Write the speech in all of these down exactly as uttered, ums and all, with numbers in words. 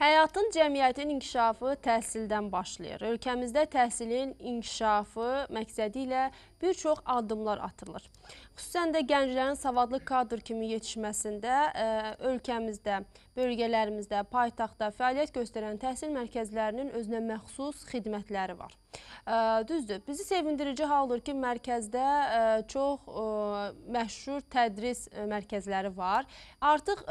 Həyatın cəmiyyətin inkişafı təhsildən başlayır. Ölkəmizdə təhsilin inkişafı məqsədi ilə bir çox addımlar atılır. Xüsusən də gənclərin savadlı kadr kimi yetişməsində ölkəmizdə, bölgələrimizdə, paytaxtda fəaliyyət göstərən təhsil mərkəzlərinin özünə məxsus xidmətləri var. Düzdür, bizi sevindirici haldır ki, mərkəzdə çox məşhur tədris mərkəzləri var. Artıq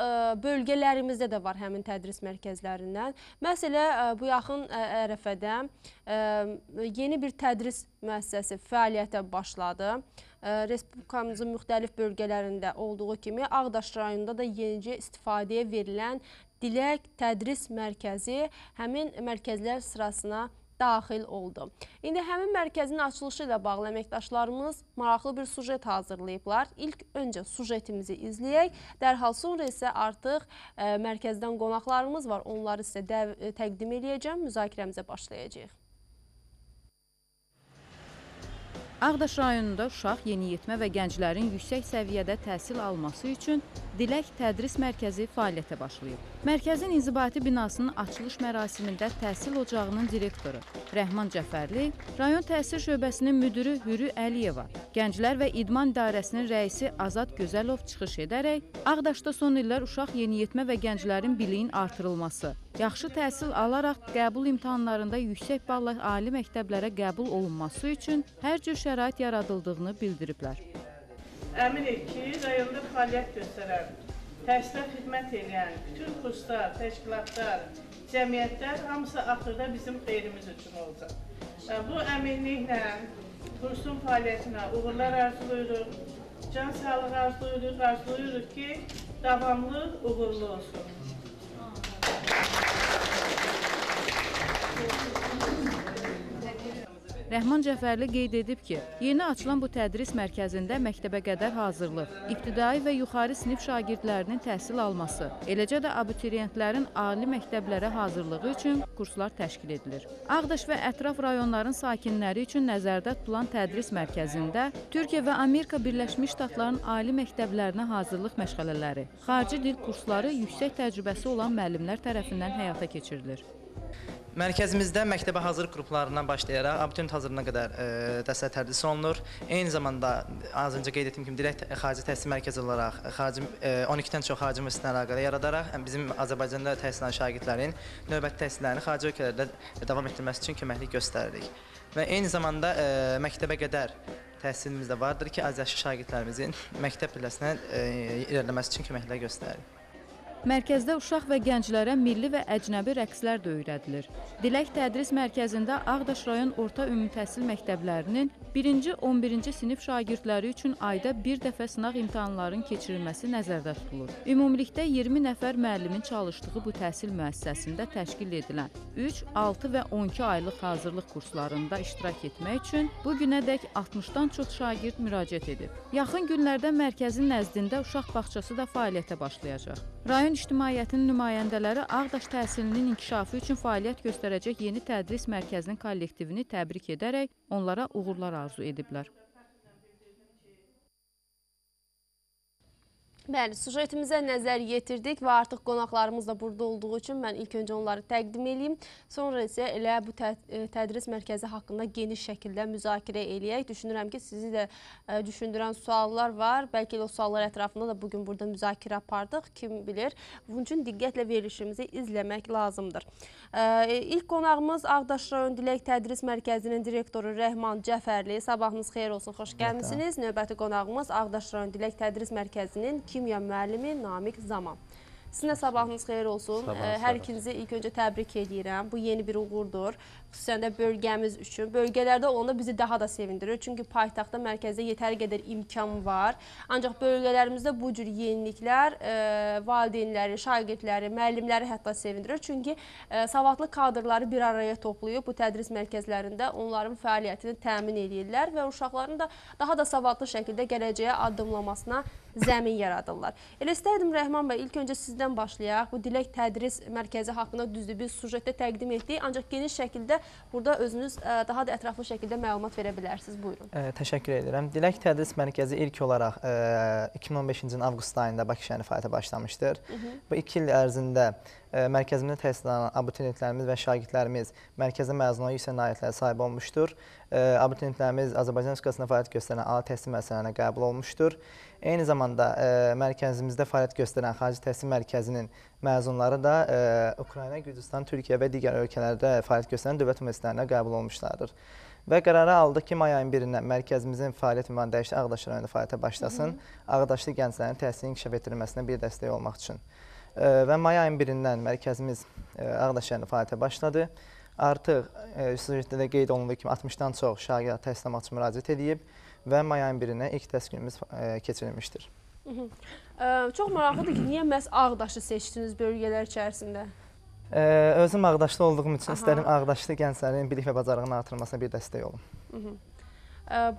bölgələrimizdə də var həmin tədris mərkəzlərindən. Məsələ, bu yaxın ərəfədə yeni bir tədris müəssisəsi fəaliyyətə başladı. Respublikamızın müxtəlif bölgələrində olduğu kimi Ağdaş rayonunda da yenicə istifadəyə verilən Dilək Tədris Mərkəzi həmin mərkəzlər sırasına daxil oldu. İndi həmin mərkəzin açılışı ilə bağlı əməkdaşlarımız maraqlı bir sujet hazırlayıblar. İlk öncə sujetimizi izləyək, dərhal sonra isə artıq mərkəzdən qonaqlarımız var, onları isə təqdim edəcəm, müzakirəmizə başlayacağıq. Ağdaş rayonunda uşaq, yeniyetmə və gənclərin yüksək səviyyədə təhsil alması üçün Dilək Tədris Mərkəzi fəaliyyətə başlayıb. Mərkəzin inzibati binasının açılış mərasimində təhsil ocağının direktoru Rəhman Cəfərli, rayon təhsil şöbəsinin müdürü Hürü Əliyeva, Gənclər və İdman İdarəsinin rəisi Azad Gözəlov çıxış edərək Ağdaşda son illər uşaq, yeniyetmə və gənclərin biliyin artırılması, yaxşı təhsil alaraq qəbul imtahanlarında yüksək balla ali məktəblərə qəbul olunması üçün hər cür şərait yaradıldığını bildiriblər. Əminəm ki, rayonda fəaliyyət göstərən, təhsilə xidmət edən bütün kurslar, təşkilatlar, cəmiyyətlər hamısı axırda bizim xeyrimiz üçün olacaq. Bu əminliklə, kursun fəaliyyətinə uğurlar arzulayırıq, can sağlığı arzulayırıq, arzulayırıq ki, davamlı, uğurlu olsun. Rəhman Cəfərli qeyd edib ki, yeni açılan bu tədris mərkəzində məktəbə qədər hazırlıq, ibtidai və yuxarı sinif şagirdlərinin təhsil alması, eləcə də abituriyentlərin ali məktəblərə hazırlığı üçün kurslar təşkil edilir. Ağdaş və ətraf rayonların sakinləri üçün nəzərdə tutulan tədris mərkəzində Türkiyə və Amerika Birləşmiş Ştatlarının ali məktəblərinə hazırlıq məşğələləri, xarici dil kursları yüksək təcrübəsi olan müəllimlər tərəfindən həyata keçirilir. Mərkəzimizdə məktəbə hazır qruplarından başlayaraq abituriyent hazırlığına qədər dərslər tədris olunur. Eyni zamanda, az öncə qeyd etdiyim kimi, direkt xarici təhsil mərkəzi olaraq on ikidən çox xarici universitetlə əlaqədə yaradaraq bizim Azərbaycanda təhsil alan şagirdlərin növbəti təhsillərini xarici ölkələrdə davam etdirməsi üçün köməklik göstəririk. Və eyni zamanda məktəbə qədər təhsilimiz də vardır ki, az yaşlı şagirdlərimizin məktəb pilləsinə irəliləməsi üçün köməklər göstəririk. Mərkəzdə uşaq və gənclərə milli və əcnəbi rəqslər də öyrədilir. Dilək Tədris Mərkəzində Ağdaş rayon orta ümumi təhsil məktəblərinin birinci on birinci sinif şagirdləri üçün ayda bir dəfə sınaq imtahanlarının keçirilməsi nəzərdə tutulur. Ümumilikdə iyirmi nəfər müəllimin çalışdığı bu təhsil müəssisəsində təşkil edilən üç, altı və on iki aylıq hazırlıq kurslarında iştirak etmək üçün bugünədək altmışdan çox şagird müraciət edib. Yaxın günlərdə mərkəzin nəzdində uşaq bağçası da fəaliyyətə başlayacaq. Rayon ictimaiyyətinin nümayəndələri Ağdaş təhsilinin inkişafı üçün fəaliyyət göstərəcək yeni tədris mərkəzinin kollektivini təbrik edərək onlara uğurlar arzu ediblər. Bəli, sujetimizə nəzər yetirdik və artıq qonaqlarımız da burada olduğu üçün mən ilk öncə onları təqdim edeyim. Sonra isə elə bu tədris mərkəzi haqqında geniş şəkildə müzakirə eləyək. Düşünürəm ki, sizi də düşündürən suallar var. Bəlkə elə o suallar ətrafında da bugün burada müzakirə apardıq, kim bilir. Bunun üçün diqqətlə verilişimizi izləmək lazımdır. İlk qonağımız Ağdaş rayon Dilək Tədris Mərkəzinin direktoru Rəhman Cəfərli. Sabahınız xeyir olsun, xoş gəlmisiniz. Növbəti qonağımız Ağdaş rayon Dilək Tədris Mərkəzinin kimya müəllimi Namik Zaman. Sizin də sabahınız xeyir olsun. Hər ikinizi ilk öncə təbrik edirəm. Bu yeni bir uğurdur. Xüsusən də bölgəmiz üçün. Bölgələrdə olanda bizi daha da sevindirir. Çünki paytaxtda, mərkəzdə yetəri qədər imkan var. Ancaq bölgələrimizdə bu cür yeniliklər valideynləri, şagirdləri, müəllimləri hətta sevindirir. Çünki savadlı kadrları bir araya toplayıb bu tədris mərkəzlərində onların fəaliyyətini təmin edirlər və uşaqların da daha da savadlı şəkildə gələcəyə addımlamasına zəmin yaradırlar. Elə istərdim, Rəhman bəy, ilk öncə sizdən başlayaq. Bu Dilək Tədris Mərkəzi haqqında düzdür bir sujetdə təqdim etdik, ancaq geniş şəkildə burada özünüz daha da ətraflı şəkildə məlumat verə bilərsiniz. Buyurun. Təşəkkür edirəm. Dilək Tədris Mərkəzi ilk olaraq iki min on beşinci ilin avqust ayında Bakı şəhərində fəaliyyətə başlamışdır. Bu iki il ərzində mərkəzimizdə təhsil alan abituriyentlərimiz və şagirdlərimiz mərkəzdə məzuna yüksək nailiyyətlərə sahib olmuşdur. Abituriyentlərimiz Azərbaycan Respublikasında fəaliyyət göstərən ali təhsil müəssisələrinə qəbul olmuşdur. Eyni zamanda mərkəzimizdə fəaliyyət göstərən xarici təhsil mərkəzinin məzunları da Ukrayna, Gürcüstan, Türkiyə və digər ölkələrdə fəaliyyət göstərən dövlət universitetlərinə qəbul olmuşlardır. Və qərarı aldıq ki, may ayın birindən mərkəzimizin fəaliyyət ünvanı dəyişdi, Ağdaş rayonunda fəaliyyətə başlasın, Ağdaşlı gənclərin təhsilin inkişaf etdirilməsinə bir dəstək olmaq üçün. Və may ayın birindən mərkəzimiz Ağdaş rayonunda fəaliyyətə başladı. Artıq sözdə də qeyd olunduğu kimi altmışdan çox şagird təhsil almaq üçün müraciət edib və may ayın birinə ilk təhsil günümüz keçirilmişdir. Çox maraqlıdır ki, niyə məhz Ağdaşı seçdiniz bölgələr içərisində? Özüm Ağdaşlı olduğum üçün istərim Ağdaşlı gənclərin bilik və bacarığının artırılmasına bir dəstək olun.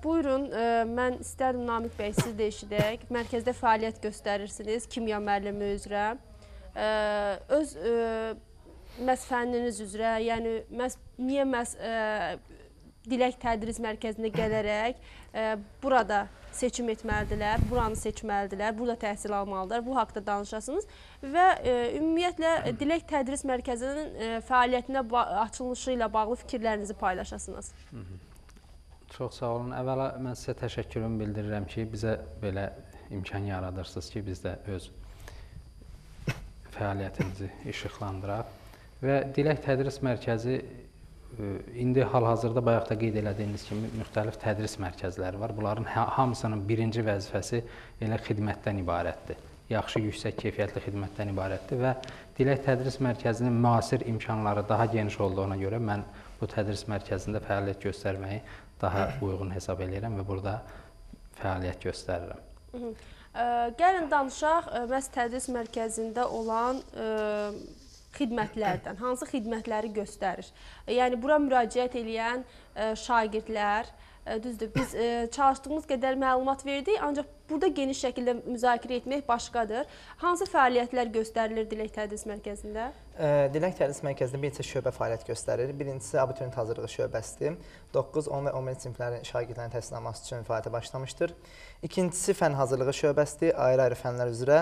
Buyurun, mən istərdim Namik bəy, siz də eşidək. Mərkəzdə fəaliyyət göstərirsiniz, kimya müəllimi üzrə. Öz məhz fənniniz üzrə, yəni niyə məhz Dilək Tədris Mərkəzində gələrək burada seçim etməlidirlər, buranı seçməlidirlər, burada təhsil almalıdırlar, bu haqda danışasınız və ümumiyyətlə Dilək Tədris Mərkəzinin fəaliyyətinə açılışı ilə bağlı fikirlərinizi paylaşasınız. Çox sağ olun. Əvvəla mən sizə təşəkkürümü bildirirəm ki, bizə belə imkan yaradırsınız ki, biz də öz fəaliyyətimizi işıqlandıraq və Dilək Tədris Mərkəzi İndi hal-hazırda bayaq da qeyd elədiyiniz kimi müxtəlif tədris mərkəzləri var. Bunların hamısının birinci vəzifəsi elə xidmətdən ibarətdir. Yaxşı, yüksək keyfiyyətli xidmətdən ibarətdir və Dilək Tədris Mərkəzinin müasir imkanları daha geniş olduğuna görə mən bu tədris mərkəzində fəaliyyət göstərməyi daha uyğun hesab edirəm və burada fəaliyyət göstərirəm. Gəlin danışaq, məhz tədris mərkəzində olan xidmətlərdən, hansı xidmətləri göstərir? Yəni, bura müraciət eləyən şagirdlər, düzdür, biz çalışdığımız qədər məlumat verdik, ancaq burada geniş şəkildə müzakirə etmək başqadır. Hansı fəaliyyətlər göstərilir Dilək Tədris Mərkəzində? Dilək Tədris Mərkəzində bir neçə şöbə fəaliyyət göstərir. Birincisi, abituriyent hazırlığı şöbəsidir. doqquz, on və on bir siniflərin şagirdlərin təhsil alması üçün fəaliyyətə başlamışdır. İkincisi, fən hazırlığı şöbəsidir. Ayrı-ayrı fənlər üzrə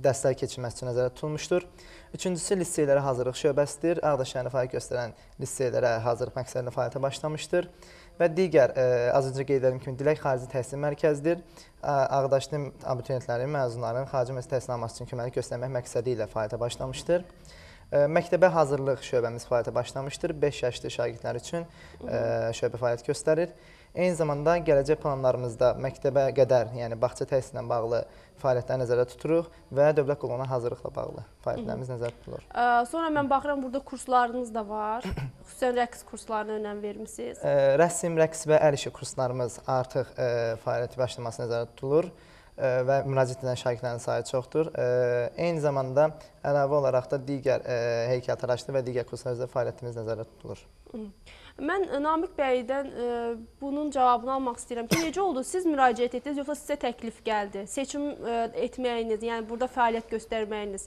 dərslər keçirməsi üçün nəzərdə tutulmuşdur. Üçüncüsü, liseylərə hazırlıq şöbəsidir. Ağdaş şəhərində fəaliyyət göstərən liseylərə hazırlıq məqsədində fəaliyyətə başlamışdır. Və digər, az öncə qeyd edelim ki, Dilək Xarici Təhsil Mərkəzidir. Ağdaşlı abituriyentlərin, məzunların xarici təhsil təhsil alması üçün köməklik göstərmək məqsədi ilə fəaliyyətə başlamışdır. Məktəbə hazırlıq şöbəmiz fəaliyyətə başlamışdır. beş yaşlı şagirdlər üçün şöbə fəaliyyət göstərir. Eyni zamanda gələcək planlarımızda məktəbə qədər, yəni bağça təhsilə bağlı fəaliyyətləri nəzərdə tuturuq və dövlət qulluğuna hazırlıqla bağlı fəaliyyətlərimiz nəzərdə tutulur. Sonra mən baxıram, burada kurslarınız da var. Xüsusən rəqs kurslarına önəm vermişsiniz. Rəsm, rəqs və əl işi kurslarımız artıq fəaliyyəti başlaması nəzərdə tutulur və müraciət edən şagirdlərin sayı çoxdur. Eyni zamanda əlavə olaraq da digər heykəltaraşlı və digər kurslar üzrə fəaliyyətimiz nəzərdə tutulur. Mən Namik bəydən bunun cavabını almaq istəyirəm ki, necə oldu? Siz müraciət etdiniz, yoxsa sizə təklif gəldi? Seçim etməyiniz, yəni burada fəaliyyət göstərməyiniz,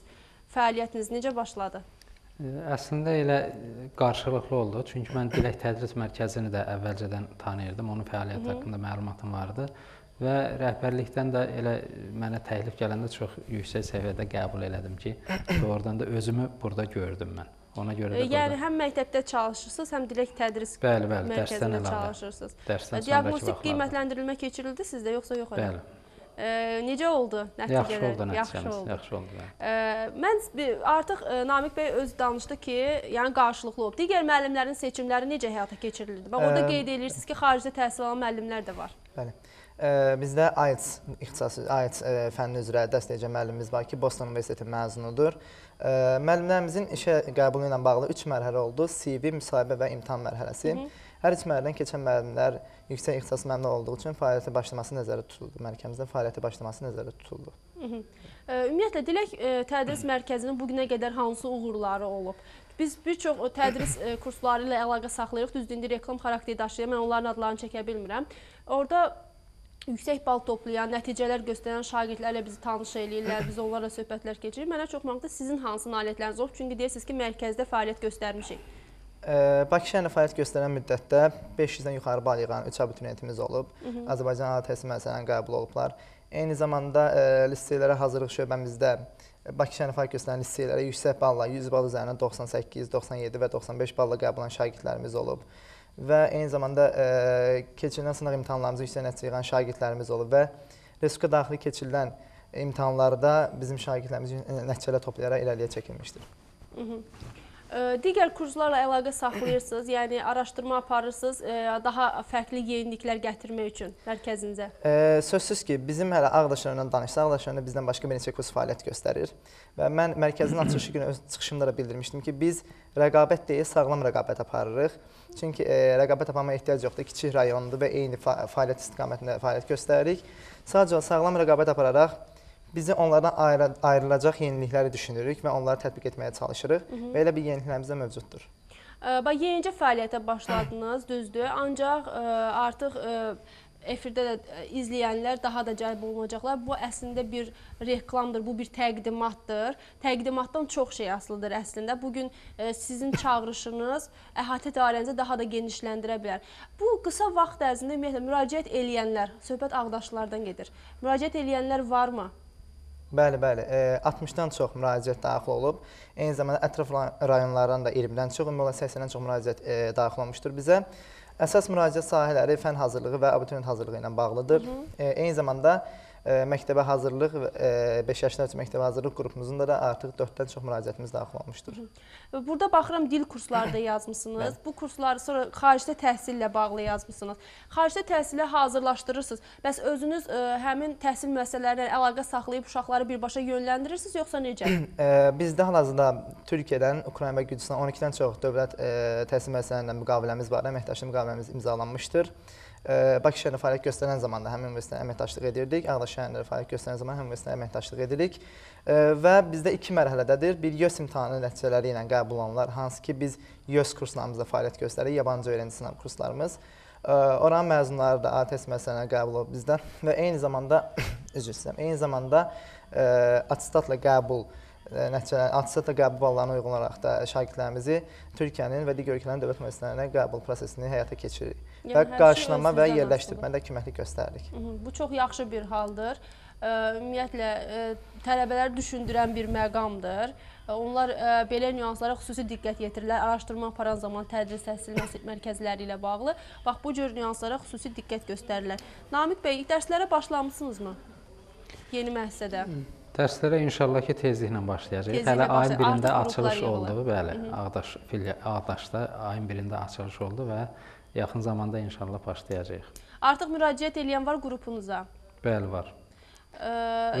fəaliyyətiniz necə başladı? Əslində elə qarşılıqlı oldu. Çünki mən Dilək Tədris Mərkəzini də əvvəlcədən tanıyırdım, onun fəaliyyəti haqqında məlumatım vardı. Və rəhbərlikdən də elə mənə təklif gələndə çox yüksək səviyyədə qəbul elədim ki, oradan da özümü burada gördüm mən. Ona görə də burada... Yəni, həm məktəbdə çalışırsınız, həm Dilək Tədris Mərkəzində çalışırsınız. Diaqnostik qiymətləndirilmə keçirildi sizdə, yoxsa yox elə? Bəli. Necə oldu nəticələr? Yaxşı oldu. Mən artıq Namik bəy öz danışdı ki, yəni qarşılıqlı olub. Digər müəllimlərin seçimləri necə həyata keçirilirdi? Orada qeyd edirsiniz ki, xaricdə təhsil alan müəllimlər də var. Bəli. Bizdə A E T S fənni üzrə dəstəkcə müəllimimiz var ki, Boston Universiteti məzunudur. Müəllimlərimizin işə qəbulu ilə bağlı üç mərhələ oldu. C V, müsahibə və imtahan mərhələsi. Hər üç mərhələdən keçən müəllimlər yüksək ixtisas müəllimləri olduğu üçün fəaliyyətə başlaması nəzərdə tutuldu. Mərkəzimizdə fəaliyyətə başlaması nəzərdə tutuldu. Ümumiyyətlə, Dilək Tədris Mərkəzinin bugünə qədər hansı uğurları olub? Biz bir çox tədris kursları ilə əlaqə saxlayırıq. Düzdür, indi reklam xarakteri daşıyır. Mən onların adlarını çəkə bilmirəm. Orada yüksək bal toplayan, nəticələr göstərən şagirdlərlə bizi tanış eləyirlər, biz onlarla söhbətlər keçirir. Mənə çox maraqlıdır, sizin hansı nailiyyətləriniz olub? Çünki deyirsiniz ki, mərkəzdə fəaliyyət göstərmişik. Bakı şəhərində fəaliyyət göstərən müddətdə beş yüzdən yuxarı bal yığan üç abituriyentimiz olub. Azərbaycan ali təhsil müəssisələrinə qəbul olublar. Eyni zamanda liseylərə hazırlıq şöbəmizdə Bakı Şəhər Fakültəsindən liseylərə yüksək balla, yüz bal üzərindən doxsan səkkiz, doxsan yeddi və doxsan beş balla qəbul olan şagirdlərimiz olub. Və eyni zamanda e, keçirilən sınaq imtahanlarımızı yüksək nəticə yığan şagirdlərimiz olub və Respublika daxili keçirilən imtahanlarda bizim şagirdlərimiz nəticələr toplayaraq irəliyə çəkilmişdir. Hı -hı. Digər kurslarla əlaqə saxlayırsınız, yəni araşdırma aparırsınız, daha fərqli yeniliklər gətirmək üçün mərkəzinizə? E, sözsüz ki, bizim hələ Ağdaş rayonundan danışsa, Ağdaş rayonunda bizdən başqa bir neçə kurs fəaliyyət göstərir. Və mən mərkəzin açılışı günü öz çıxışımda da bildirmişdim ki, biz rəqabət deyil, sağlam rəqabət aparırıq. Çünki e, rəqabət aparmaya ehtiyac yoxdur, kiçik rayondur və eyni fəaliyyət istiqamətində fəaliyyət göstəririk. Sadəcə sağlam rəqabət apararaq, bizi onlardan ayrı, ayrılacaq yenilikləri düşünürük və onları tətbiq etməyə çalışırıq. Hı -hı. Və elə bir yeniliklərimiz də mövcuddur. E, yenicə fəaliyyətə başladınız, düzdür. Ancaq e, artıq e, efirdə də izləyənlər daha da cəlb olunacaqlar. Bu əslində bir reklamdır, bu bir təqdimatdır. Təqdimatdan çox şey asılıdır əslində. Bugün e, sizin çağırışınız əhatə dairənizə daha da genişləndirə bilər. Bu qısa vaxt ərzində ümumiyyətlə müraciət eləyənlər, söhbət Ağdaşlardan gedir. Müraciət eləyənlər varmı? Bəli, bəli. altmışdan çox müraciət daxil olub. Eyni zamanda ətraf rayonlardan da iyirmidən çox, ümumiyyətlə səksəndən çox müraciət daxil olmuşdur bizə. Əsas müraciət sahələri fən hazırlığı və abituriyent hazırlığı ilə bağlıdır. Hı -hı. Eyni zamanda məktəbə hazırlıq, beş yaşlar üçün məktəbə hazırlıq qrupumuzunda da artıq dörddən çox müraciətimiz daxil olmuşdur. Burada baxıram, dil kursları da yazmışsınız. Bu kursları sonra xaricdə təhsillə bağlı yazmışsınız. Xaricdə təhsilə hazırlaşdırırsınız. Bəs özünüz həmin təhsil müəssisələrlə əlaqə saxlayıb uşaqları birbaşa yönləndirirsiniz, yoxsa necə? Bizdə hal-hazırda Türkiyədən, Ukrayna və Gürcüstan on ikidən çox dövlət təhsil müəssisələrlə müqaviləmiz var, əməkdaşlıq müqaviləmiz imzalanmışdır. Bakı şəhərində fəaliyyət göstərən zaman da həmin universitetə əməkdaşlıq edirdik. Ağdaş şəhərində fəaliyyət göstərən zaman həmin universitetə əməkdaşlıq edirik. Və bizdə iki mərhələdədir. Bir, YÖS imtahanı nəticələri ilə qəbul olanlar, hansı ki, biz YÖS kurslarımızda fəaliyyət göstəririk, yabancı öyrənci sınav kurslarımız. Oranın məzunları da A T S məsələnə qəbul olub bizdən və eyni zamanda, üzr istəyirəm, eyni zamanda atestatla qəbul nəticələr, atestatla qəbul ballarına uyğun olaraq da şagirdlərimizi Türkiyənin və digər ölkələrin dövlət müəssisələrinə qəbul prosesini həyata keçiririk. Yəni, və qarşılama və yerləşdirmədə küməklik göstəririk. Bu çox yaxşı bir haldır. Ümumiyyətlə, tələbələri düşündürən bir məqamdır. Onlar belə nüanslara xüsusi diqqət yetirirlər. Araşdırma aparan zaman tədris təhsil mərkəzləri ilə bağlı. Bax, bu cür nüanslara xüsusi diqqət göstərirlər. Namik bəy, dərslərə başlamışsınızmı yeni müəssisədə? Dərslərə inşallah ki, tezliklə başlayacaq. Hələ ayın birində açılış oldu. Bəli, Ağdaşda ayın birində açılış oldu və yaxın zamanda inşallah başlayacaq. Artıq müraciət eləyən var qrupunuza? Bəli, var. E,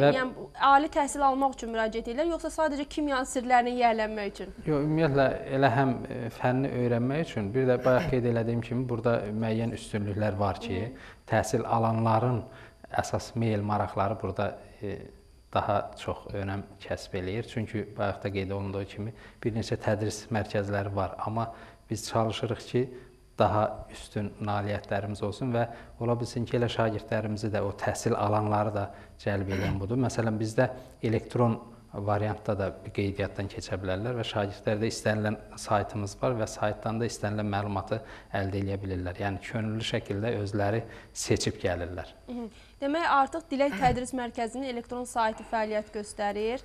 yəni, ali təhsil almaq üçün müraciət eləyir, yoxsa sadəcə kimya sirlərini yiyələnmək üçün? Yox, ümumiyyətlə, elə həm fənni öyrənmək üçün, bir də bayaq qeyd elədiyim kimi, burada müəyyən üstünlüklər var ki, təhsil alanların əsas meyl maraqları burada e, daha çox önəm kəsb eləyir. Çünki bayaq da qeyd olunduğu kimi, bir neçə tədris mərkəzləri var, amma biz çalışırıq ki, daha üstün nailiyyətlərimiz olsun və ola bilsin ki, elə şagirdlərimizi də, o təhsil alanları da cəlb edən budur. Məsələn, bizdə elektron variantda da qeydiyyatdan keçə bilərlər və şagirdlərdə istənilən saytımız var və saytdan da istənilən məlumatı əldə edə bilirlər. Yəni, könüllü şəkildə özləri seçib gəlirlər. Demək, artıq Dilək Tədris Mərkəzinin elektron saytı fəaliyyət göstərir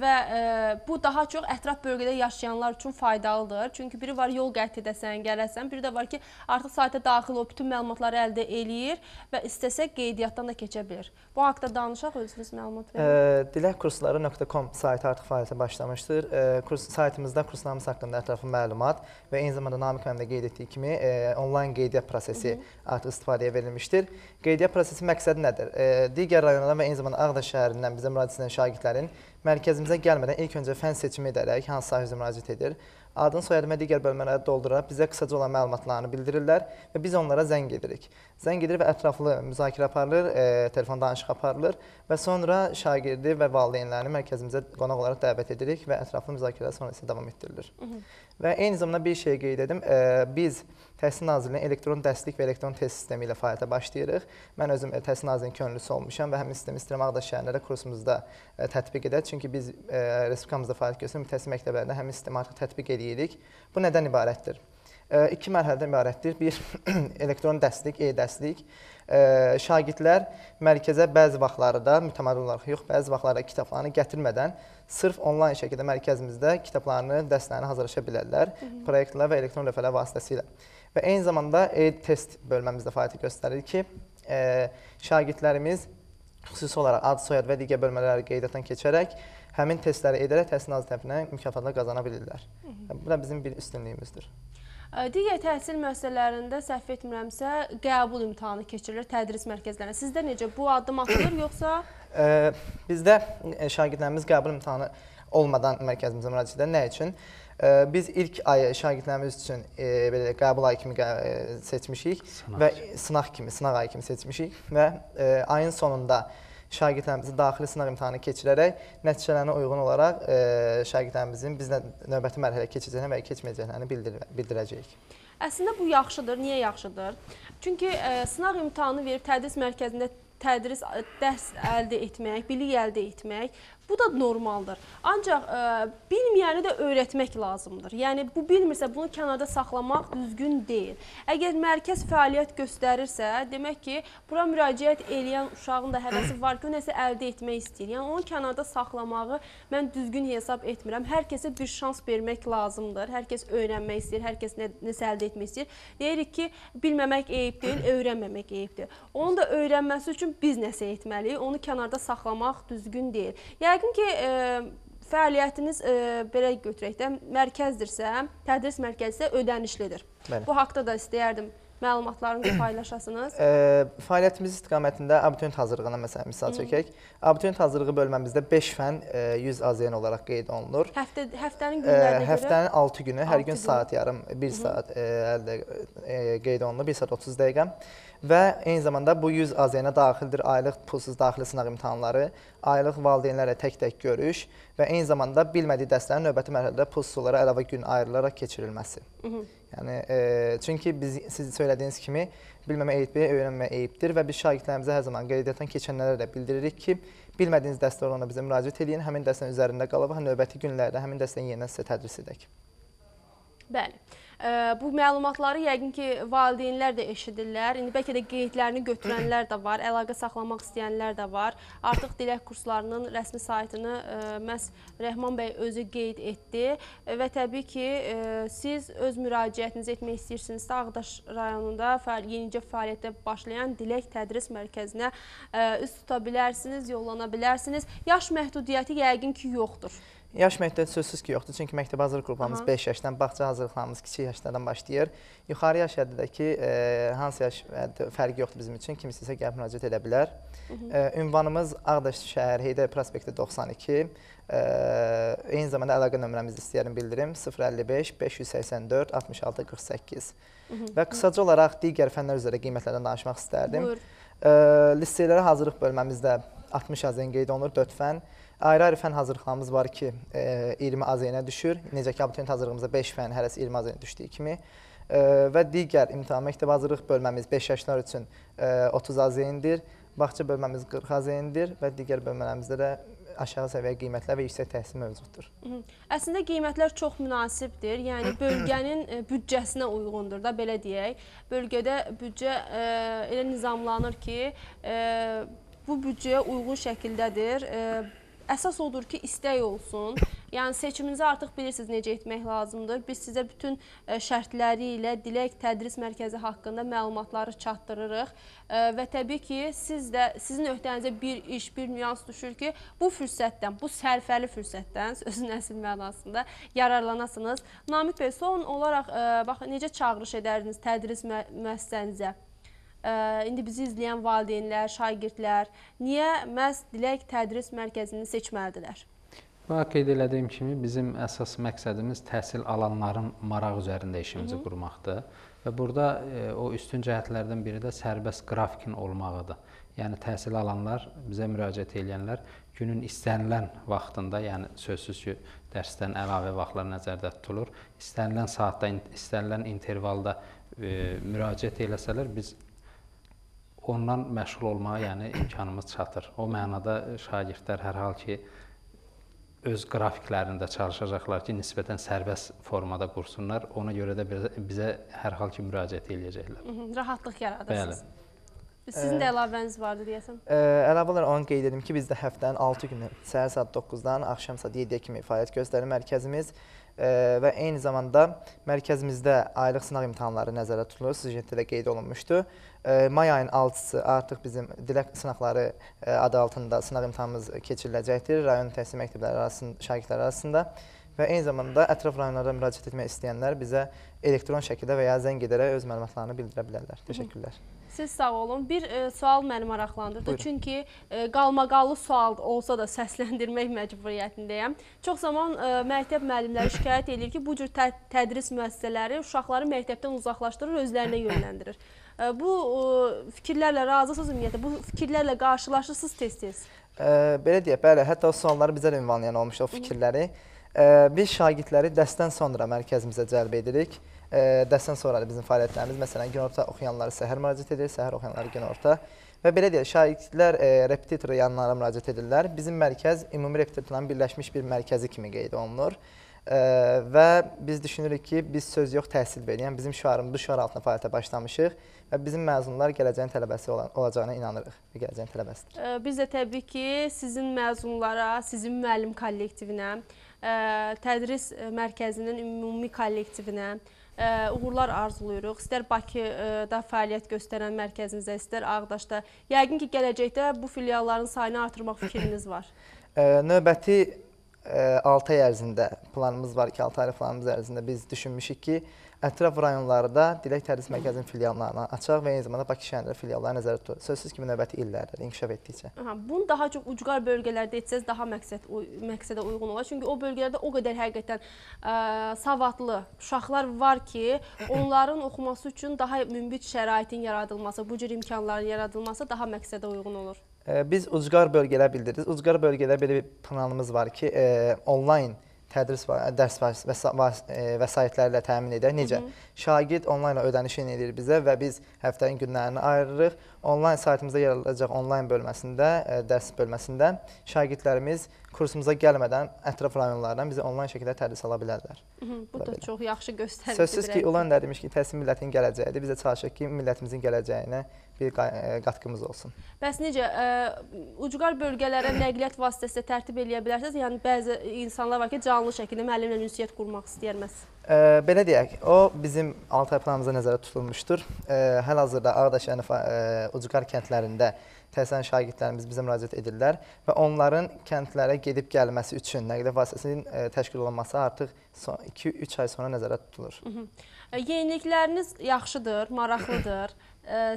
və e, bu daha çox ətraf bölgədə yaşayanlar üçün faydalıdır. Çünki biri var yol qət edəsən, gələsən, biri də var ki, artıq sayta daxil o bütün məlumatları əldə eləyir və istəsək qeydiyyatdan da keçə bilir. Bu haqda danışaq, özünüz məlumat verir. E, Diləkkursları nöqtə com saytı artıq fəaliyyətə başlamışdır. E, kurs, saytımızda kurslarımız haqqında ətrafı məlumat və eyni zamanda Namik müəllimdə qeyd etdiyi kimi e, onlayn qeydiyyat prosesi artıq istifadəyə verilmişdir. Qeydiyyat prosesi məqsədi nədir? E, digər rayonlardan və eyni zamanda Ağdaş şəhərindən bizə müraciət edən şagirdlərin mərkəzimizə gəlmədən ilk öncə fən seçimi edərək hansı sahə üzrə müraciət edir, adını soyadını digər bölmələrə dolduraraq bizə qısaca olan məlumatlarını bildirirlər və biz onlara zəng edirik. Zəng edirik və ətraflı müzakirə aparılır, e, telefon danışıq aparılır və sonra şagirdi və valideynlərini mərkəzimizə qonaq olaraq dəvət edirik və ətraflı müzakirələr sonra isə davam etdirilir. Hı-hı. Və eyni zamanda bir şey qeyd edim, e, biz Təhsil Nazirliyinin elektron dəstək və elektron test sistemi ilə fəaliyyətə başlayırıq. Mən özüm Təhsil Nazirliyinin könüllüsü olmuşam və həmin sistemi istəyirəm Ağdaş şəhərində kursumuzda tətbiq edək. Çünki biz Respublikamızda fəaliyyət göstəririk, təhsil məktəblərində həmin sistemi artıq tətbiq edirik. Bu nədən ibarətdir? iki mərhələdən ibarətdir. Bir, elektron dəstlik, e-dəstlik. Şagirdlər mərkəzə bəzi vaxtlarda, mütəmadi olaraq yox, bəzi vaxtlarda kitablarını gətirmədən sırf onlayn şəkildə mərkəzimizdə kitablarını, dərslərini hazırlaşa bilərlər, proyektlər və elektron lövhələr vasitəsilə. Və eyni zamanda e-test bölməmizdə fəaliyyət göstərir ki, şagirdlərimiz xüsusi olaraq ad, soyad və digər bölmələri qeydiyyatdan keçərək həmin testləri edərək təhsil nazirliyi tərəfindən mükafatlar qazana bilirlər. Bu da bizim bir üstünlüyümüzdür. Digər təhsil müəssisələrində səhv etmirəmsə, qəbul imtahanı keçirilir tədris mərkəzlərində. Sizdə necə bu addım atılır, yoxsa? Bizdə şagirdlərimiz qəbul imtahanı olmadan mərkəzimizə müraciət edir. Nə üçün? Biz ilk ayı şagirdlərimiz üçün qəbul ayı kimi seçmişik və sınaq kimi, sınaq ayı kimi seçmişik və ayın sonunda şagirdlərimizin daxili sınaq imtahanı keçirərək nəticələrinə uyğun olaraq şagirdlərimizin bizlə növbəti mərhələ keçəcəyini və keçməyəcəklərini bildirəcəyik. Əslində, bu yaxşıdır. Niyə yaxşıdır? Çünki sınaq imtahanı verib tədris mərkəzində tədris dərs əldə etmək, bilik əldə etmək, bu da normaldır. Ancaq bilməyəni də öyrətmək lazımdır. Yəni, bu bilmirsə, bunu kənarda saxlamaq düzgün deyil. Əgər mərkəz fəaliyyət göstərirsə, demək ki, bura müraciət eləyən uşağın da həvəsi var ki, o nəsə əldə etmək istəyir. Yəni, onu kənarda saxlamağı mən düzgün hesab etmirəm. Hər kəsə bir şans vermək lazımdır. Hər kəs öyrənmək istəyir, hər kəs nəsə əldə etmək istəyir. Deyirik ki, bilməmək eyib deyil, öyrənməmək eyibdir. Onu da öyrənməsi üçün biz nəsə etməliyik, onu kənarda saxlamaq düzgün deyil. Yəqin ki, fəaliyyətiniz belə götürək də, mərkəzdirsə, tədris mərkəzdirsə ödənişlidir. Bu haqda da istəyərdim, məlumatlarınızı paylaşasınız. Fəaliyyətimiz istiqamətində abituriyent hazırlığına misal çəkək. Abituriyent hazırlığı bölməmizdə beş fən yüz A Z N olaraq qeyd olunur. Həftənin günlərinə görə? Həftənin altı günü, hər gün saat yarım, bir saat qeyd olunur, bir saat otuz dəqiqə. Və eyni zamanda bu yüz A Z N-ə daxildir aylıq pulsuz daxili sınaq imtahanları, aylıq valideynlərlə tək-tək görüş və eyni zamanda bilmədiyi dərslərin növbəti mərhələdə pulsuz olaraq əlavə gün ayrılaraq keçirilməsi. Çünki siz söylədiyiniz kimi, bilməmə eyibdir, öyrənmə eyibdir və biz şagirdlərimizə hər zaman qeydiyyatdan keçənlərə də bildiririk ki, bilmədiyiniz dərslər ona bizə müraciət edin, həmin dərslərin üzərində qalıb, növbəti günlərdə həmin dərslərin yerinə sizə tədris edək. Bəli. Bu məlumatları yəqin ki, valideynlər də eşidirlər. İndi bəlkə də qeydlərini götürənlər də var, əlaqə saxlamaq istəyənlər də var. Artıq Dilək kurslarının rəsmi saytını məhz Rəhman bəy özü qeyd etdi və təbii ki, siz öz müraciətinizi etmək istəyirsinizsə, Ağdaş rayonunda yenicə fəaliyyətdə başlayan Dilək Tədris Mərkəzinə üst tuta bilərsiniz, yollana bilərsiniz. Yaş məhdudiyyəti yəqin ki, yoxdur. Yaş məhdudiyyəti sözsüz ki, yoxdur. Çünki məktəbə hazırlıq qruplarımız beş yaşdan, bağça hazırlıqlarımız kiçik yaşlardan başlayır. Yuxarı yaş həddindəki hansı yaş fərqi yoxdur bizim üçün, kimisi isə gəlib müraciət edə bilər. Ünvanımız Ağdaş şəhər, Heydəyə Prospekti doxsan iki. Eyni zamanda əlaqə nömrəmizi istəyərim bildirim sıfır əlli beş, beş yüz səksən dörd, altmış altı qırx səkkiz. Və qısaca olaraq digər fənlər üzrə qiymətlərdən danışmaq istərdim. Liselərə hazırlıq bölməmizdə altmış A Z N qeyd olunur, dörd fən. Ayrı-ayrı fən hazırlıqlarımız var ki, iyirmi A Z N-ə düşür. Necə ki, abituriyent hazırlığımızda beş fən, hərəsi iyirmi A Z N-ə düşdüyü kimi. Və digər imtahan məktəb hazırlıq bölməmiz beş yaşlar üçün otuz A Z N-dir, bağça bölməmiz qırx A Z N-dir və digər bölmələrimizdə də aşağı səviyyə qiymətlər və yüksək təhsil mövcuddur. Əslində, qiymətlər çox münasibdir. Yəni, bölgənin büdcəsinə uyğundur da, belə deyək. Bölgədə büdcə elə nizamlanır ki, bu büdcəyə uyğun şəkildədir. Əsas odur ki, istək olsun. Yəni, seçiminizi artıq bilirsiniz necə etmək lazımdır. Biz sizə bütün şərtləri ilə Dilək Tədris Mərkəzi haqqında məlumatları çatdırırıq və təbii ki, sizin öhdənizə bir iş, bir nüans düşür ki, bu fürsətdən, bu sərfəli fürsətdən, sözün əsl mənasında yararlanasınız. Namik bəy, son olaraq, baxın, necə çağırış edərdiniz tədris müəssisənizə? İndi bizi izləyən valideynlər, şagirdlər niyə məhz Dilək Tədris Mərkəzini seçməlidirlər? Buna qeyd elədiyim kimi, bizim əsas məqsədimiz təhsil alanların maraq üzərində işimizi qurmaqdır və burada o üstün cəhətlərdən biri də sərbəst qrafikin olmağıdır. Yəni, təhsil alanlar, bizə müraciət edənlər günün istənilən vaxtında, yəni sözsüz ki, dərsdən əlavə vaxtlar nəzərdə tutulur, istənilən saatda, istənilən intervalda müraciət edəsələr, biz ondan məşğul olmağa imkanımız çatır. O mənada şagirdlər hər hal ki, öz qrafiklərində çalışacaqlar ki, nisbətən sərbəst formada qursunlar. Ona görə də bizə hər hal ki, müraciət edəcəklər. Rahatlıq yaradırsınız. Sizin də əlavəniz vardı, deyəsəm? Əlavə olaraq onu qeyd edim ki, biz də həftənin altı günü səhər saat doqquzdan axşam saat yeddiyə kimi fəaliyyət göstərir mərkəzimiz və eyni zamanda mərkəzimizdə aylıq sınaq imtahanları nəzərdə tutulur, süjetdə də qeyd olunmuşdu. May ayın altısı artıq bizim Dilək sınaqları adı altında sınaq imtahanımız keçiriləcəkdir rayon təhsil məktəbləri arasında, şagirdlər arasında və eyni zamanda ətraf rayonlarda müraciət etmək istəyənlər bizə elektron şəkildə və ya zəng edərək öz məlumatlarını bildirə bilərlər. Təşəkkürlər. Siz sağ olun. Bir sual məni maraqlandırdı. Buyurun. Çünki qalmaqallı sual olsa da səsləndirmək məcburiyyətindəyəm. Çox zaman məktəb müəllimləri şikayət edir ki, bu cür tədris müəssisələri uşaqları məktəbdən uzaqlaşdırır, özlərinə yönləndirir. Bu fikirlərlə razısınız ümumiyyətlə, bu fikirlərlə qarşılaşırsınız tez-tez? Belə deyək, bəli. Hətta o sualları bizə də ünvanlayan olmuş o fikirləri. Biz şagirdləri dərsdən sonra mərkəzimizə cəlb edirik. Dərsdən sonra da bizim fəaliyyətlərimiz, məsələn, günorta oxuyanları səhər müraciət edir, səhər oxuyanları günorta və belə deyək, şagirdlər repetitor yanlara müraciət edirlər. Bizim mərkəz ümumi repetitorların birləşmiş bir mərkəzi kimi qeyd olunur və biz düşünürük ki, biz söz yox təhsil verir, yəni bizim şüarımız, bu şüar altında fəaliyyətə başlamışıq və bizim məzunlar gələcəyin tələbəsi olacağına inanırıq və gələcəyin tələbəsidir. Biz də təbii ki, sizin məzunlara, sizin müəllim kollektivinə, tədris mərkəzinin ümumi kollektivinə uğurlar arzuluyuruq. İstər Bakıda fəaliyyət göstərən mərkəzinizdə, istər Ağdaşda. Yəqin ki, gələcəkdə bu filialların sayını artırmaq fikriniz var. Növbəti altı ay ərzində planımız var ki, altı ay planımız ərzində biz düşünmüşük ki, ətraf rayonlarda Dilək Tədris Mərkəzinin filiallarını açaq və eyni zamanda Bakı şəhərində filialları nəzərdə tuturuq. Sözsüz kimi növbəti illərdə inkişaf etdikcə. Bunu daha çox ucqar bölgələrdə etsəz daha məqsədə uyğun olar. Çünki o bölgələrdə o qədər həqiqətən savadlı uşaqlar var ki, onların oxuması üçün daha mümbit şəraitin yaradılması, bu cür imkanların yaradılması daha məqsədə uyğun olur. Biz ucqar bölgələr bildiririz. Ucqar bölgələr belə bir planımız var ki, onlayn tədris dərs vəsaitləri ilə təmin edək. Necə? Şagird onlaynla ödənişin edir bizə və biz həftənin günlərini ayırırıq. Onlayn saytımızda yaradılacaq onlayn bölməsində, dərs bölməsində şagirdlərimiz kursumuza gəlmədən ətraf rayonlardan bizə onlayn şəkildə tədris ala bilərlər. Bu da çox yaxşı göstərir. Sözsüz ki, ulan demiş ki, təhsil millətin gələcəyidir. Biz də çalışırıq ki, millətimizin gələcəyinə bir qatqımız olsun. Bəs necə, ucqar bölgələrə nəqliyyat vasitəsi də tərtib eləyə bilərsiniz? Yəni, bəzi insanlar var ki, canlı şəkildə müəllimlə ünsiyyət qurmaq istəyərməz. Belə deyək, o bizim altı ay planımıza nəzərə tutulmuşdur. Hal-hazırda Ağdaş ucqar kəndlərində təhsilən şagirdlərimiz bizə müraciət edirlər və onların kəndlərə gedib gəlməsi üçün nəqliyyat vasitəsinin təşkil olunması artıq iki üç ay sonra nəzərdə tutulur. Yenilikləriniz yaxşıdır, maraqlıdır,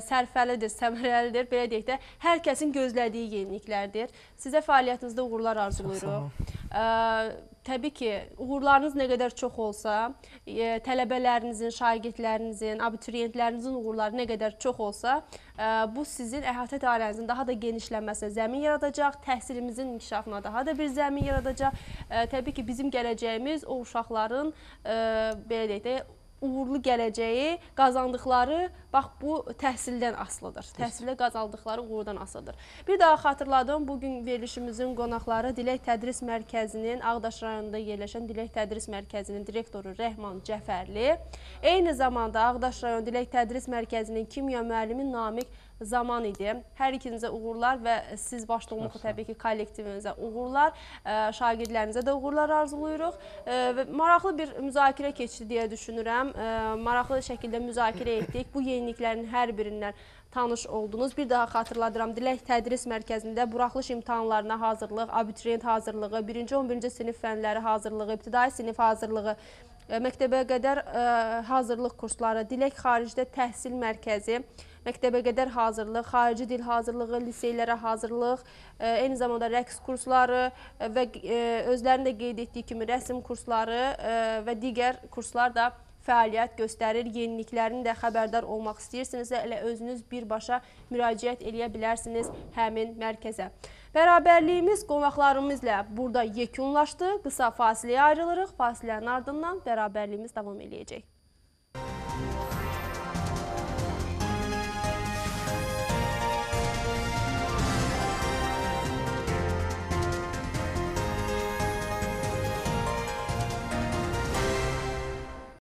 sərfəlidir, səmərəlidir, belə deyək də, hər kəsin gözlədiyi yeniliklərdir. Sizə fəaliyyətinizdə uğurlar arzuluruq. Təbii ki, uğurlarınız nə qədər çox olsa, tələbələrinizin, şagirdlərinizin, abituriyentlərinizin uğurları nə qədər çox olsa, bu sizin əhatə dairənizin daha da genişlənməsinə zəmin yaradacaq, təhsilimizin inkişafına daha da bir zəmin yaradacaq. Təbii ki, bizim gələcəyimiz o uşaqların, belə deyək də, uğurlu gələcəyi qazandıqları, bax, bu təhsildən asılıdır. Təhsildə qazandıqları uğurdan asılıdır. Bir daha xatırladım, bugün verilişimizin qonaqları Dilək Tədris Mərkəzinin, Ağdaş rayonunda yerləşən Dilək Tədris Mərkəzinin direktoru Rəhman Cəfərli, eyni zamanda Ağdaş rayon Dilək Tədris Mərkəzinin kimya müəllimi Namik Zaman idi. Hər ikinizə uğurlar və siz başda olmaqla təbii ki, kollektivinizə uğurlar, şagirdlərinizə də uğurlar arzuluyuruq. Maraqlı bir müzakirə keçdi deyə düşünürəm. Maraqlı şəkildə müzakirə etdik. Bu yeniliklərin hər birindən tanış oldunuz. Bir daha xatırladıram, Dilək Tədris Mərkəzində buraxılış imtahanlarına hazırlıq, abituriyent hazırlığı, birinci on birinci sinif fənləri hazırlığı, ibtidai sinif hazırlığı, məktəbə qədər hazırlıq kursları, Dilək Xaricdə Təhsil Mərkəzi, məktəbə qədər hazırlıq, xarici dil hazırlığı, liseylərə hazırlıq, eyni zamanda rəqs kursları və özlərində qeyd etdiyi kimi rəsm kursları və digər kurslar da fəaliyyət göstərir. Yeniliklərini də xəbərdar olmaq istəyirsinizsə, elə özünüz birbaşa müraciət eləyə bilərsiniz həmin mərkəzə. Bərabərliyimiz qonaqlarımızla burada yekunlaşdı. Qısa fasiləyə ayrılırıq. Fasilənin ardından bərabərliyimiz davam eləyəcək.